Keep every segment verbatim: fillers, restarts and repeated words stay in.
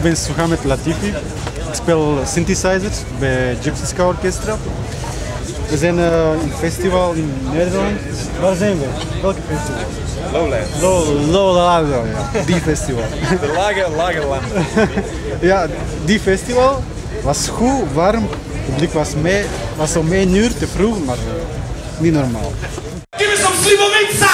even Suhamed Latifi spell synthesizers by Gipsy-Ska Orkestra. We zijn uh, in festival in Nederland. Waar zijn we? Welke festival? Lowlands. Low, Lowlands, ja. Die festival. De lage, lage land. Ja, die festival was goed, warm. Het publiek was, mee, was om één uur te vroeg, maar uh, niet normaal. Give me some Slivovitsa!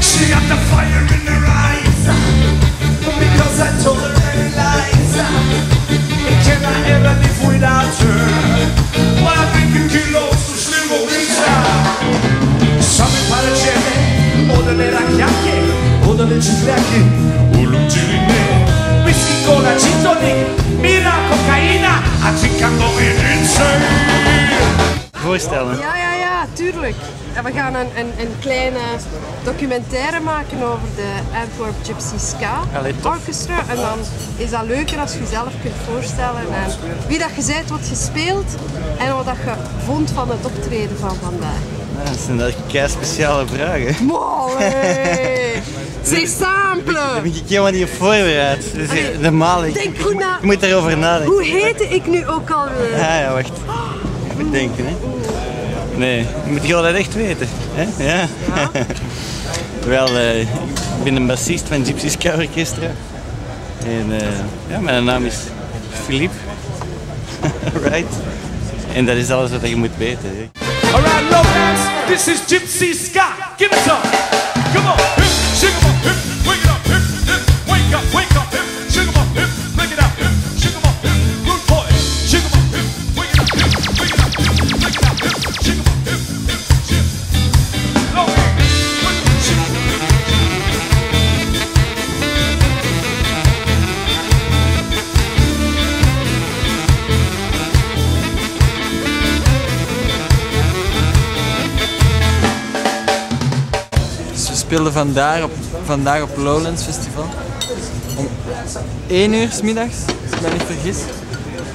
She got the fire in her eyes because I told her many lies. Can I ever live without her? Well, I think you kilos to Slivovitsa. Sami para ciebie, odele rakiakie, odele ciclaki, ulubdzili. Whisky, cola, gin tonic, mira, cocaïna, I think I'm going insane. Voorstellen. Ja, ja, ja, tuurlijk. En we gaan een, een, een kleine documentaire maken over de Antwerp Gipsy-Ska Orkestra. En dan is dat leuker als je jezelf kunt voorstellen en wie dat je bent, wat je speelt en wat dat je vond van het optreden van vandaag. Nou, dat zijn daar kei speciale vragen. Mooi! C'est simple! Daar ben ik helemaal niet op voorbereid. Dus normaal, ik, denk goed na. Ik moet daarover nadenken. Hoe heette ik nu ook alweer? Ja, ja, wacht. Ik moet denken, hè. Nee, je moet gewoon dat echt weten. Hè? Ja. Ja. Wel, uh, ik ben een bassist van Gipsy-Ska Orkestra. En uh, ja, mijn naam is Philippe Wright. En dat is alles wat je moet weten. Hè? Alright, Lowlands, this is Gipsy-Ska. Give it up. Come on, hip, shake 'em up, hip, wake it up, hip, hip, wake up, wake up, hip, shake 'em up, hip, make it up, hip, shake 'em up, hip, good boy, shake 'em up, hip, wake it up, hip, wake it up, hip, make it up, hip, shake 'em up. We speelden vandaag op, vandaag op Lowlands Festival om één uur 's middags, als ik me niet vergis.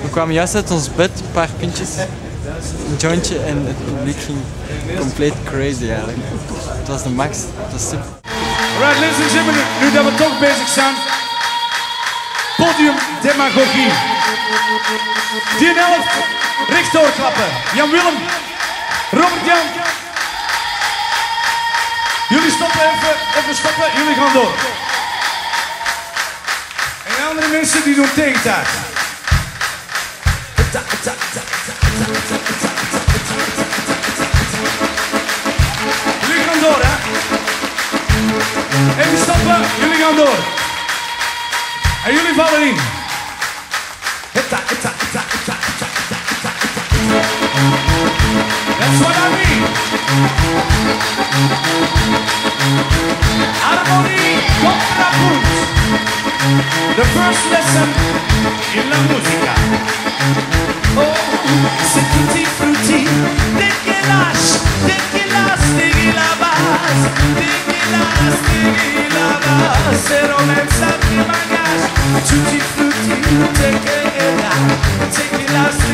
We kwamen juist uit ons bed, een paar pintjes, een jointje en het publiek ging compleet crazy eigenlijk. Het was de max, het was super. Alright, ladies and gentlemen, nu dat we toch bezig zijn, podium demagogie. tien elf, rechtdoor klappen. Jan Willem, Robert Jan. Jullie stoppen even, even stoppen, jullie gaan door. En andere mensen die doen tegentaart. Jullie gaan door, hè? Even stoppen, jullie gaan door. En jullie vallen in. That's what I mean. Harmonie contrapunt. The first lesson in la musica. Oh, c'est tutti frutti. Dès que lâche, dès que lâche, dès que la base, dès que lâche, dès que la base. C'est Romain Sartre, bagage. Tutti frutti, dès que lâche, dès que lâche.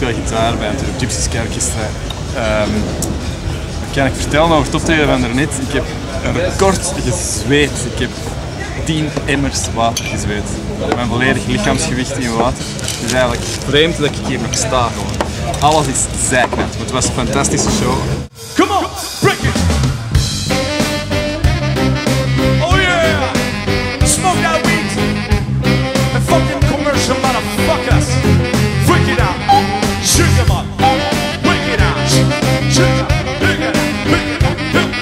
speel gitaar bij Antwerp Gipsy-Ska Orkestra. Um, wat kan ik vertellen over het optreden van daarnet? Ik heb een record gezweet. Ik heb tien emmers water gezweet. Mijn volledig lichaamsgewicht in water. Het is eigenlijk vreemd dat ik hier nog sta. Gewoon. Alles is zeiknat, maar het was een fantastische show. Come on, break it! Oh yeah! Smoke that weed! And fucking commercial motherfuckers! Freak it out! Shoot them up! Break it out! Shoot them up! Break it out! Break it out! Break it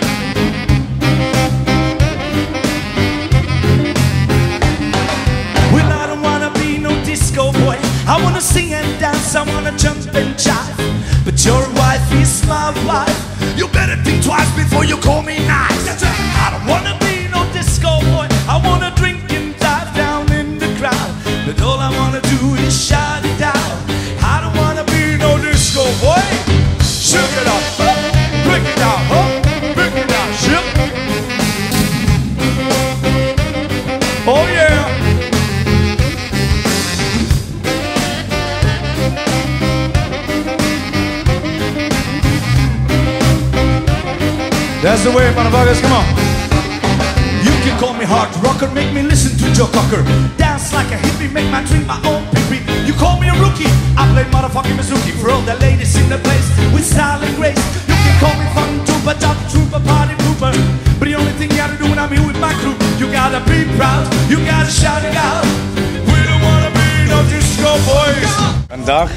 out! I wanna sing and dance, I wanna jump and jive, but your wife is my wife. You better think twice before you call me nice. I don't wanna be no disco boy. I wanna drink and dive down in the crowd, but all I wanna do is shout it out. I don't wanna be no disco boy. Shook it up, break it down, huh? Break it down, shook. Oh yeah. That's the way, motherfuckers, come on. You can call me hard rocker, make me listen to Joe Cocker. Dance like a hippie, make my drink my own pee-pee. You call me a rookie, I play motherfucking Mizuki. For all the ladies in the place with style and grace. You can call me fun trooper, top trooper, party pooper, but the only thing you gotta do when I'm here with my crew, you gotta be proud, you gotta shout it out. We don't wanna be no disco boys. Vandaag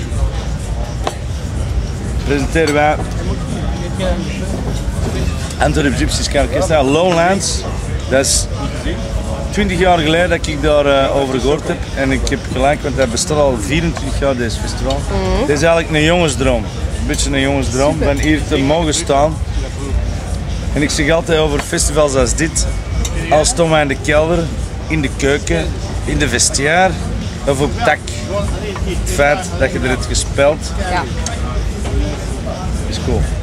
presenteren wij Antwerp Gipsy-Ska Orkestra, Lowlands. Dat is twintig jaar geleden dat ik daarover gehoord heb. En ik heb gelijk, want dat bestaat al vierentwintig jaar, deze festival. Dit is eigenlijk een jongensdroom. Een beetje een jongensdroom, van hier te mogen staan. En ik zeg altijd over festivals als dit. Al staan wij in de kelder, in de keuken, in de vestiaire of op tak. Het feit dat je er hebt gespeeld, is cool.